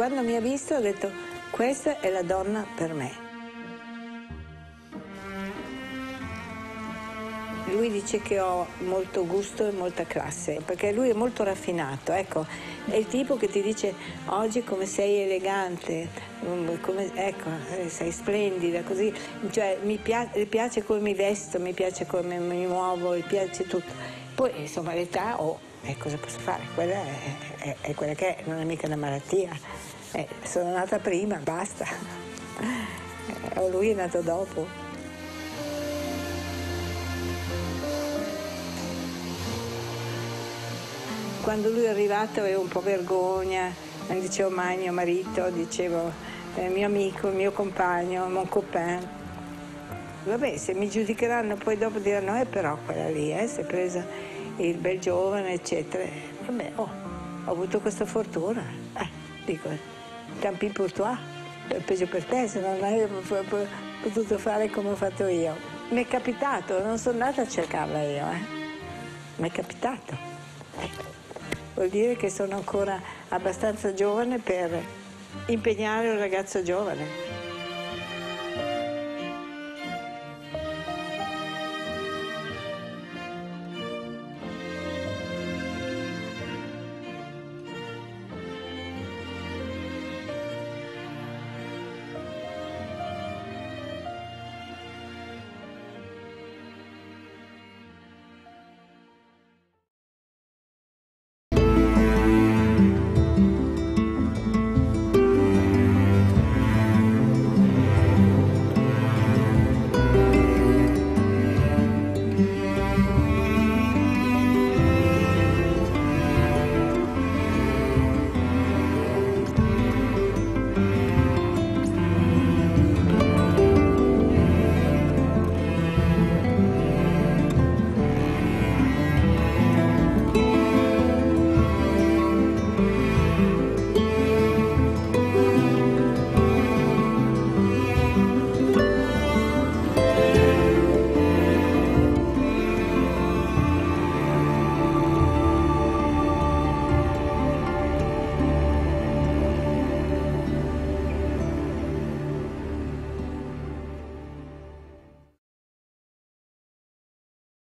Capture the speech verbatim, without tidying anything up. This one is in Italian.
quando mi ha visto ha detto: questa è la donna per me. Lui dice che ho molto gusto e molta classe, perché lui è molto raffinato, ecco, è il tipo che ti dice oggi come sei elegante, come, ecco, sei splendida, così, cioè mi piace, piace come mi vesto, mi piace come mi muovo, mi piace tutto. Poi insomma l'età, oh, eh, cosa posso fare? Quella è, è, è quella che è, non è mica una malattia, eh, sono nata prima, basta, o lui è nato dopo. Quando lui è arrivato avevo un po' vergogna, mi dicevo mai mio marito, dicevo eh, mio amico, mio compagno, mon copain. Vabbè, se mi giudicheranno poi dopo diranno, eh però quella lì, eh, si è presa il bel giovane, eccetera. Vabbè, oh, ho avuto questa fortuna. Eh, dico, Campin pour toi, peggio per te, se non hai potuto fare come ho fatto io. Mi è capitato, non sono andata a cercarla io, eh. Mi è capitato. Vuol dire che sono ancora abbastanza giovane per impegnare un ragazzo giovane.